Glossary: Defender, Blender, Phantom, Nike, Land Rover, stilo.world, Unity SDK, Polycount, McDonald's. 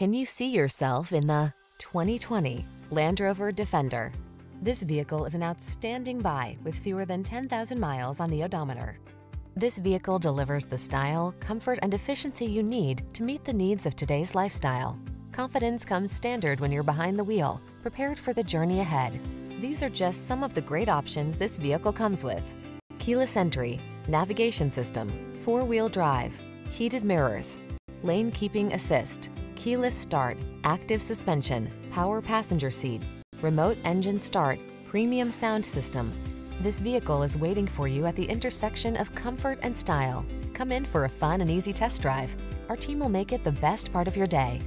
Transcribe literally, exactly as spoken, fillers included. Can you see yourself in the twenty twenty Land Rover Defender? This vehicle is an outstanding buy with fewer than ten thousand miles on the odometer. This vehicle delivers the style, comfort, and efficiency you need to meet the needs of today's lifestyle. Confidence comes standard when you're behind the wheel, prepared for the journey ahead. These are just some of the great options this vehicle comes with: keyless entry, navigation system, four-wheel drive, heated mirrors, lane keeping assist, keyless start, active suspension, power passenger seat, remote engine start, premium sound system. This vehicle is waiting for you at the intersection of comfort and style. Come in for a fun and easy test drive. Our team will make it the best part of your day.